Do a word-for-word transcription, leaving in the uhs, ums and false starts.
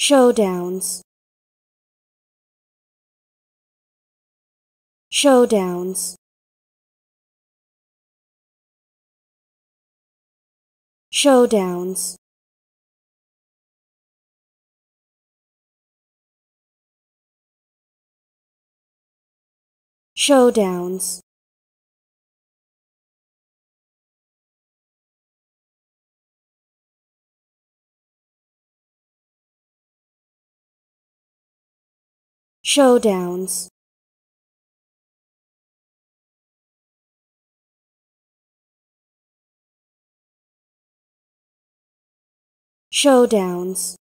Showdowns. Showdowns. Showdowns. Showdowns. Showdowns. Showdowns.